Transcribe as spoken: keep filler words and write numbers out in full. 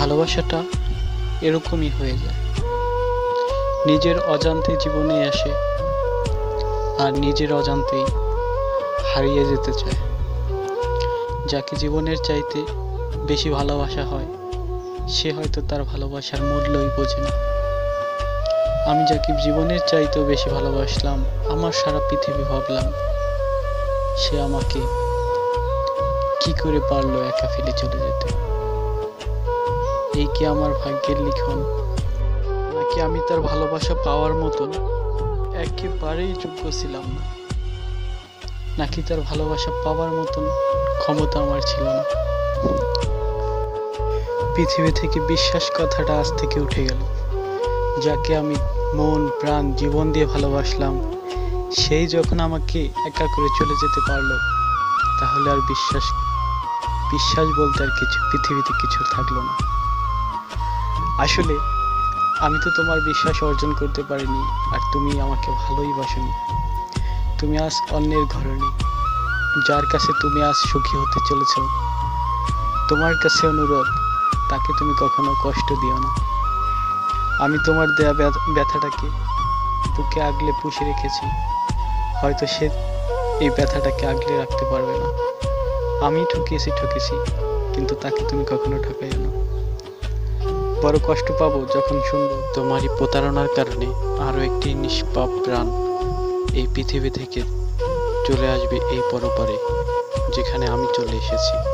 ভালোবাসাটা এরকমই হয়ে যায়, নিজের অজান্তে জীবনে আসে আর নিজের অজান্তেই হারিয়ে যেতে চায়। যাকে জীবনের চাইতে বেশি ভালোবাসা হয় সে হয়তো তার ভালোবাসার মূল্যই বোঝে না। আমি যাকে জীবনের চাইতেও বেশি ভালোবাসলাম, আমার সারা পৃথিবী ভাবলাম, সে আমাকে কি করে পারলো একা ফেলে চলে যেতে। এই কি আমার ভাগ্যের লিখন, নাকি আমি তার ভালোবাসা পাওয়ার মতন একেবারেই যোগ্য ছিলাম না, নাকি তার ভালোবাসা পাওয়ার মতন ক্ষমতা আমার ছিল না। পৃথিবী থেকে বিশ্বাস কথাটা আজ থেকে উঠে গেল। যাকে আমি মন প্রাণ জীবন দিয়ে ভালোবাসলাম, সেই যখন আমাকে একা করে চলে যেতে পারলো, তাহলে আর বিশ্বাস বিশ্বাস বলতে আর কিছু পৃথিবীতে কিছু থাকলো না। আসলে আমি তো তোমার বিশ্বাস অর্জন করতে পারিনি, আর তুমি আমাকে ভালোই বাসনি। তুমি আজ অন্যের ঘরণী, যার কাছে তুমি আজ সুখী হতে চলেছ। তোমার কাছে অনুরোধ, তাকে তুমি কখনো কষ্ট দিও না। আমি তোমার দেয়া ব্যথাটাকে বুকে আগলে পুষে রেখেছি, হয়তো সে এই ব্যথাটাকে আগলে রাখতে পারবে না। আমি ঠকিয়েছি ঠকেছি, কিন্তু তাকে তুমি কখনো ঠকাইও না। বড় কষ্ট পাবো যখন শুনবো তোমারই প্রতারণার কারণে আরও একটি নিষ্পাপ প্রাণ এই পৃথিবী থেকে চলে আসবে এই পরপারে, যেখানে আমি চলে এসেছি।